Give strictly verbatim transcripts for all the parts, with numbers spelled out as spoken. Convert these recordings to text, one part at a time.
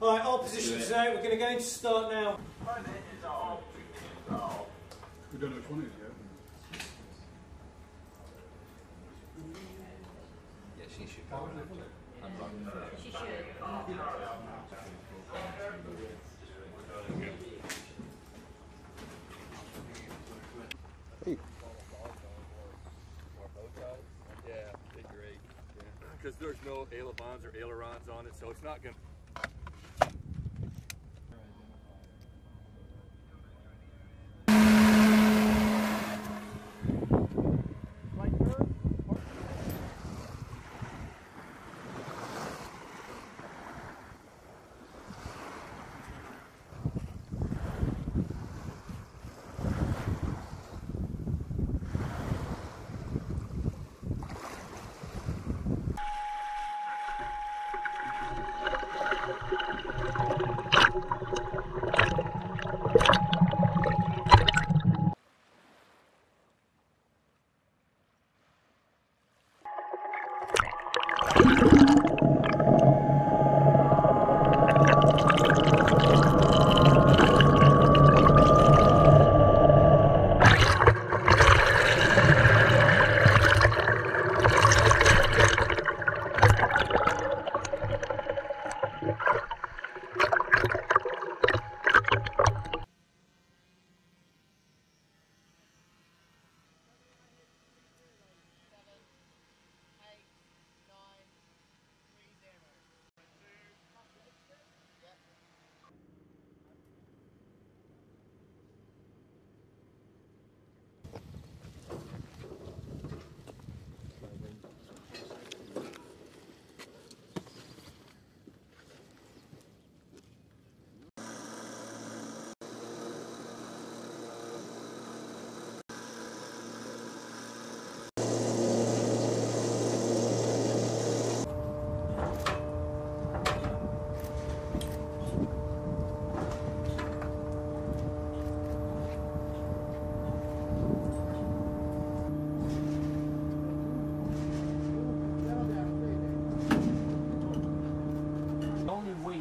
Alright, all positions out, we're going to go into start now. We don't know which one it is yet. Yeah, she should go. She should. Hey. Yeah, they're great. Because there's no AILA bonds or ailerons on it, so it's not going to...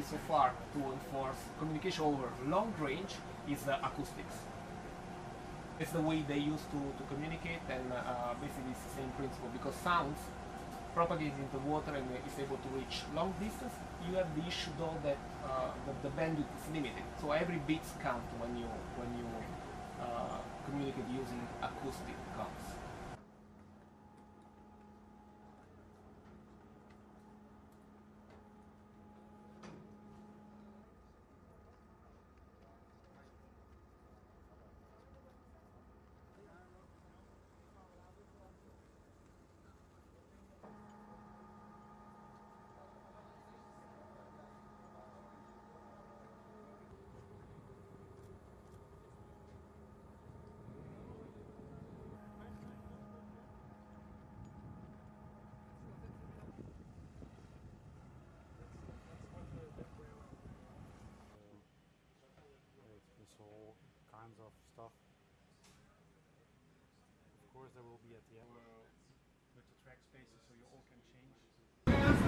So far to enforce communication over long range is uh, acoustics. It's the way they used to, to communicate, and uh, basically it's the same principle, because sounds propagate into water and is able to reach long distance. You have the issue though that uh, the, the bandwidth is limited, so every bit counts when you, when you uh, communicate using acoustic comms. Of stuff. Of course, there will be at the end with the track spaces, so you all can change.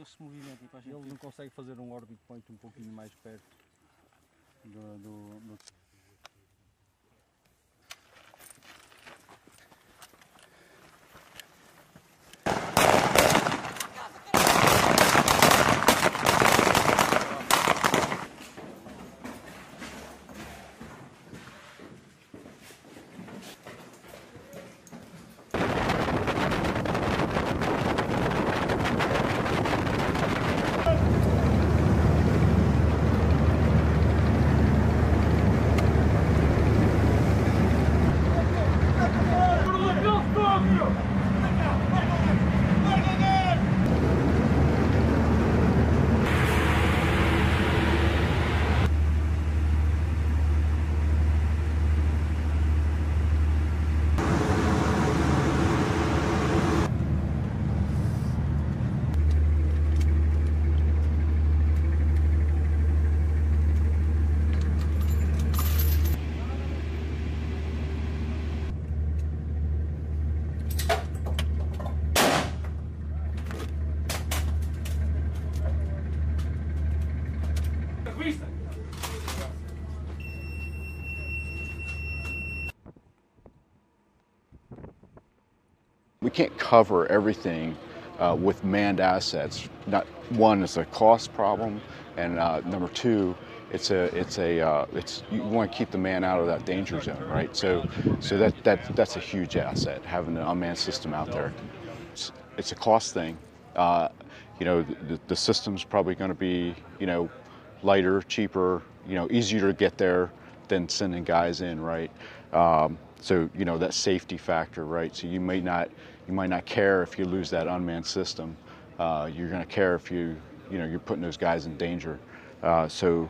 Esse movimento e para a gente... Ele não consegue fazer um orbit point um pouquinho mais perto do... do, do... Vista. We can't cover everything uh, with manned assets. Not one is a cost problem, and uh, number two, it's a it's a uh, it's you want to keep the man out of that danger zone, right? So, so that that that's a huge asset having an unmanned system out there. It's, it's a cost thing. Uh, you know, the, the system's probably going to be, you know, lighter, cheaper, you know, easier to get there than sending guys in, right? Um, so, you know, that safety factor, right? So you may not, you might not care if you lose that unmanned system. Uh, you're going to care if you, you know, you're putting those guys in danger. Uh, so,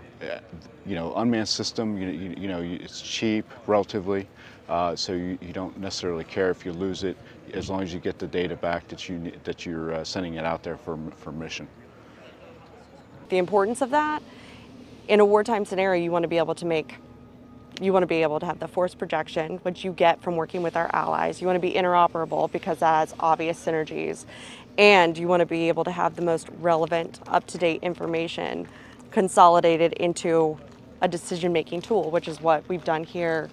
you know, unmanned system, you, you, you know, it's cheap relatively. Uh, so you, you don't necessarily care if you lose it, as long as you get the data back that you that you're uh, sending it out there for for mission. The importance of that in a wartime scenario, you want to be able to make, you want to be able to have the force projection, which you get from working with our allies. You want to be interoperable because that has obvious synergies, and you want to be able to have the most relevant, up-to-date information consolidated into a decision-making tool, which is what we've done here.